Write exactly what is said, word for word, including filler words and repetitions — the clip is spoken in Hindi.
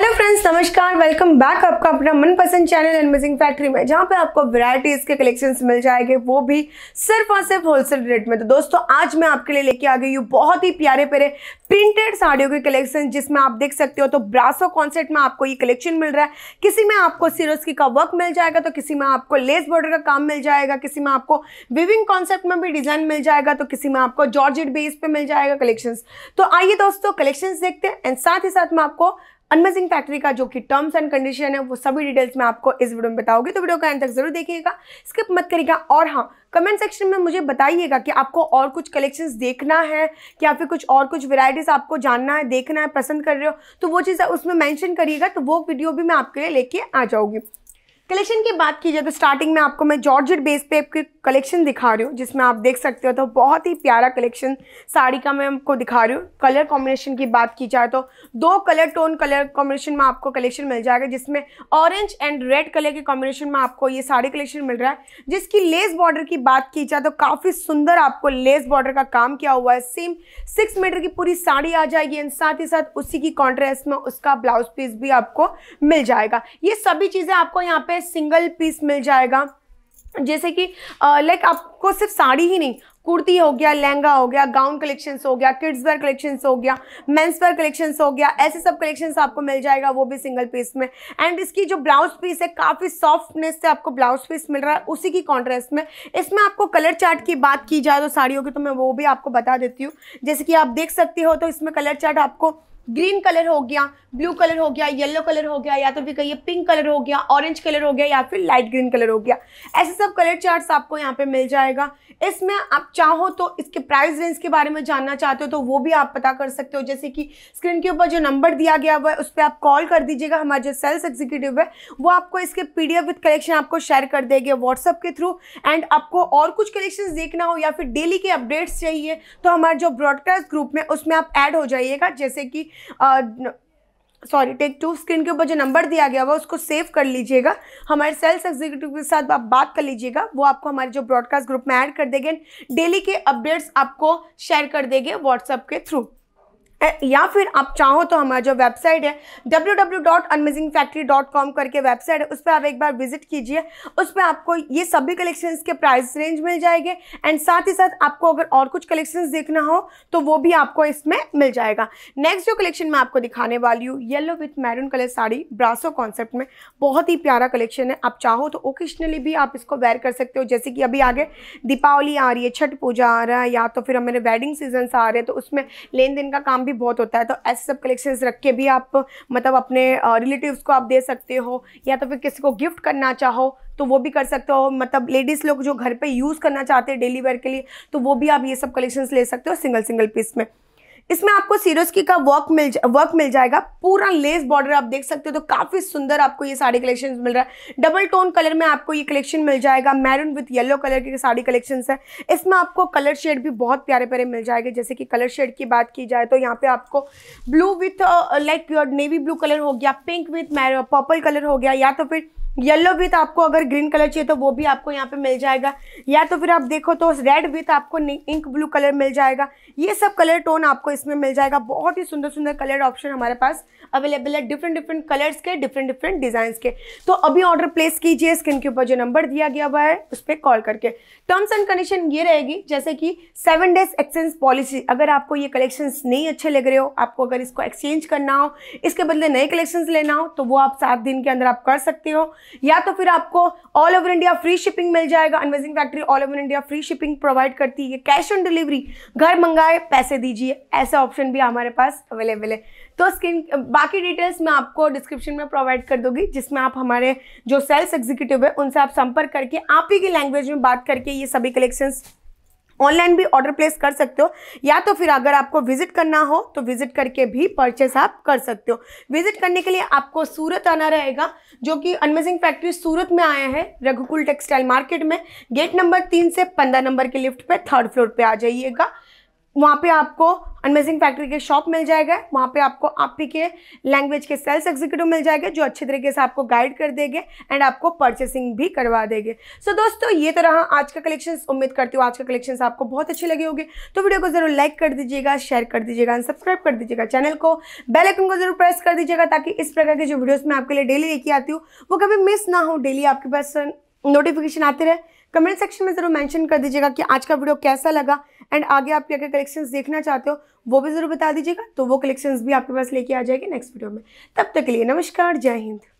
हेलो फ्रेंड्स, नमस्कार। वेलकम बैक आपका अपना मनपसंद चैनल एनमेजिंग फैक्ट्री में, जहां पे आपको वैरायटीज के कलेक्शंस मिल जाएंगे, वो भी सिर्फ और सिर्फ होलसेल रेट में। तो दोस्तों, आज मैं आपके लिए लेके आ गई हूँ बहुत ही प्यारे प्यारे प्रिंटेड साड़ियों के कलेक्शन, जिसमें आप देख सकते हो। तो ब्रासो कॉन्सेप्ट में आपको ये कलेक्शन मिल रहा है। किसी में आपको सिरोस्की का वर्क मिल जाएगा, तो किसी में आपको लेस बॉर्डर का काम मिल जाएगा, किसी में आपको विविंग कॉन्सेप्ट में भी डिजाइन मिल जाएगा, तो किसी में आपको जॉर्जेट बेस पे मिल जाएगा कलेक्शन। तो आइए दोस्तों, कलेक्शन देखते हैं, एंड साथ ही साथ में आपको अनमेजिंग फैक्ट्री का जो कि टर्म्स एंड कंडीशन है, वो सभी डिटेल्स मैं आपको इस वीडियो में बताऊंगी। तो वीडियो का एंड तक जरूर देखिएगा, स्किप मत करिएगा। और हाँ, कमेंट सेक्शन में मुझे बताइएगा कि आपको और कुछ कलेक्शंस देखना है या फिर कुछ और कुछ वैरायटीज़ आपको जानना है, देखना है, पसंद कर रहे हो, तो वो चीज़ें उसमें मैंशन करिएगा, तो वो वीडियो भी मैं आपके लिए लेके आ जाऊँगी। कलेक्शन की बात की जाए तो स्टार्टिंग में आपको मैं जॉर्जेट बेस पे आपके कलेक्शन दिखा रही हूँ, जिसमें आप देख सकते हो। तो बहुत ही प्यारा कलेक्शन साड़ी का मैं आपको दिखा रही हूँ। कलर कॉम्बिनेशन की बात की जाए तो दो कलर टोन कलर कॉम्बिनेशन में आपको कलेक्शन मिल जाएगा, जिसमें ऑरेंज एंड रेड कलर के कॉम्बिनेशन में आपको ये साड़ी कलेक्शन मिल रहा है, जिसकी लेस बॉर्डर की बात की जाए तो काफ़ी सुंदर आपको लेस बॉर्डर का काम किया हुआ है। सेम सिक्स मीटर की पूरी साड़ी आ जाएगी, एंड साथ ही साथ उसी की कॉन्ट्रास्ट में उसका ब्लाउज पीस भी आपको मिल जाएगा। ये सभी चीज़ें आपको यहाँ पे सिंगल पीस मिल जाएगा, जैसे कि लाइक आपको सिर्फ साड़ी ही नहीं, कुर्ती हो गया, लहंगा हो गया, गाउन कलेक्शंस हो गया, किड्स वेयर कलेक्शंस हो गया, मेंस वेयर कलेक्शंस हो गया, ऐसे सब कलेक्शंस आपको मिल जाएगा, वो भी सिंगल पीस में। एंड इसकी जो ब्लाउज पीस है, काफ़ी सॉफ्टनेस से आपको ब्लाउज पीस मिल रहा है, उसी की कॉन्ट्रास्ट में। इसमें आपको कलर चार्ट की बात की जाए तो साड़ियों की, तो मैं वो भी आपको बता देती हूँ। जैसे कि आप देख सकते हो, तो इसमें कलर चार्ट आपको ग्रीन कलर हो गया, ब्लू कलर हो गया, येलो कलर हो गया, या तो फिर कहिए पिंक कलर हो गया, ऑरेंज कलर हो गया, या फिर लाइट ग्रीन कलर हो गया, ऐसे सब कलर चार्ट्स आपको यहाँ पे मिल जाएगा। इसमें आप चाहो तो इसके प्राइस रेंज के बारे में जानना चाहते हो तो वो भी आप पता कर सकते हो। जैसे कि स्क्रीन के ऊपर जो नंबर दिया गया हुआ है, उस पर आप कॉल कर दीजिएगा। हमारे जो सेल्स एग्जीक्यूटिव है, वो आपको इसके P D F with collection आपको शेयर कर देंगे व्हाट्सअप के थ्रू। एंड आपको और कुछ कलेक्शन देखना हो या फिर डेली के अपडेट्स चाहिए तो हमारे जो ब्रॉडकास्ट ग्रुप में, उसमें आप ऐड हो जाइएगा। जैसे कि सॉरी टेक टू स्क्रीन के ऊपर जो नंबर दिया गया हुआ, उसको सेव कर लीजिएगा। हमारे सेल्स एग्जीक्यूटिव के साथ आप बात कर लीजिएगा, वो आपको हमारे जो ब्रॉडकास्ट ग्रुप में ऐड कर देंगे, डेली के अपडेट्स आपको शेयर कर देंगे व्हाट्सएप के थ्रू। या फिर आप चाहो तो हमारा जो वेबसाइट है W W W dot amazing factory dot com करके वेबसाइट है, उस पर आप एक बार विजिट कीजिए। उस पर आपको ये सभी कलेक्शंस के प्राइस रेंज मिल जाएंगे, एंड साथ ही साथ आपको अगर और कुछ कलेक्शंस देखना हो तो वो भी आपको इसमें मिल जाएगा। नेक्स्ट जो कलेक्शन मैं आपको दिखाने वाली हूँ, yellow with maroon colour sari brasso concept में, बहुत ही प्यारा कलेक्शन है। आप चाहो तो ओकेशनली भी आप इसको वेयर कर सकते हो। जैसे कि अभी आगे दीपावली आ रही है, छठ पूजा आ रहा है, या तो फिर हमारे वेडिंग सीजन्स आ रहे हैं, तो उसमें लेन देन का काम बहुत होता है। तो ऐसे सब कलेक्शंस रख के भी आप मतलब अपने रिलेटिव्स को आप दे सकते हो, या तो फिर किसी को गिफ्ट करना चाहो तो वो भी कर सकते हो। मतलब लेडीज़ लोग जो घर पे यूज़ करना चाहते हैं डेली वेयर के लिए, तो वो भी आप ये सब कलेक्शंस ले सकते हो सिंगल सिंगल पीस में। इसमें आपको सिरोस्की का वर्क मिल वर्क मिल जाएगा, पूरा लेस बॉर्डर आप देख सकते हो। तो काफ़ी सुंदर आपको ये साड़ी कलेक्शंस मिल रहा है। डबल टोन कलर में आपको ये कलेक्शन मिल जाएगा, मैरून विथ येलो कलर के साड़ी कलेक्शंस है। इसमें आपको कलर शेड भी बहुत प्यारे प्यारे मिल जाएंगे। जैसे कि कलर शेड की बात की जाए तो यहाँ पे आपको blue with like navy blue colour हो गया, पिंक विथ पर्पल कलर हो गया, या तो फिर येलो विथ आपको अगर ग्रीन कलर चाहिए तो वो भी आपको यहाँ पे मिल जाएगा, या तो फिर आप देखो तो रेड विथ आपको इंक ब्लू कलर मिल जाएगा। ये सब कलर टोन आपको इसमें मिल जाएगा। बहुत ही सुंदर सुंदर कलर ऑप्शन हमारे पास अवेलेबल है, डिफरेंट डिफरेंट कलर्स के, डिफरेंट डिफरेंट डिज़ाइंस के। तो अभी ऑर्डर प्लेस कीजिए, स्क्रीन के ऊपर जो नंबर दिया गया हुआ है, उस पर कॉल करके। टर्म्स एंड कंडीशन ये रहेगी, जैसे कि सेवन डेज एक्सचेंज पॉलिसी। अगर आपको ये कलेक्शंस नहीं अच्छे लग रहे हो, आपको अगर इसको एक्सचेंज करना हो, इसके बदले नए कलेक्शंस लेना हो, तो वो आप सात दिन के अंदर आप कर सकते हो। या तो फिर आपको all over India free shipping मिल जाएगा। Amazing factory all over India free shipping provide करती है। कैश ऑन डिलीवरी, घर मंगाए पैसे दीजिए, ऐसा ऑप्शन भी हमारे पास अवेलेबल है। तो स्क्रीन बाकी डिटेल्स मैं आपको डिस्क्रिप्शन में प्रोवाइड कर दूंगी, जिसमें आप हमारे जो सेल्स एग्जीक्यूटिव है उनसे आप संपर्क करके आप ही की लैंग्वेज में बात करके ये सभी कलेक्शंस ऑनलाइन भी ऑर्डर प्लेस कर सकते हो, या तो फिर अगर आपको विजिट करना हो तो विजिट करके भी परचेस आप कर सकते हो। विजिट करने के लिए आपको सूरत आना रहेगा, जो कि अनमेजिंग फैक्ट्री सूरत में आया है, रघुकुल टेक्सटाइल मार्केट में, गेट नंबर तीन से पंद्रह नंबर के लिफ्ट पे थर्ड फ्लोर पे आ जाइएगा। वहाँ पे आपको अनमेजिंग फैक्ट्री के शॉप मिल जाएगा, वहाँ पे आपको आप ही के लैंग्वेज के सेल्स एग्जीक्यूटिव मिल जाएंगे जो अच्छे तरीके से आपको गाइड कर देंगे एंड आपको परचेसिंग भी करवा देंगे। सो so, दोस्तों ये तो रहा आज का कलेक्शंस। उम्मीद करती हूँ आज का कलेक्शंस आपको बहुत अच्छे लगे होंगे। तो वीडियो को जरूर लाइक कर दीजिएगा, शेयर कर दीजिएगा एंड सब्सक्राइब कर दीजिएगा। चैनल को बेल आइकन को जरूर प्रेस कर दीजिएगा ताकि इस प्रकार के जो वीडियोज़ मैं आपके लिए डेली लेके आती हूँ वो कभी मिस ना हो, डेली आपके पास नोटिफिकेशन आते रहे। कमेंट सेक्शन में जरूर मेंशन कर दीजिएगा कि आज का वीडियो कैसा लगा एंड आगे आप क्या क्या कलेक्शंस देखना चाहते हो वो भी जरूर बता दीजिएगा, तो वो कलेक्शंस भी आपके पास लेके आ जाएगी नेक्स्ट वीडियो में। तब तक के लिए नमस्कार, जय हिंद।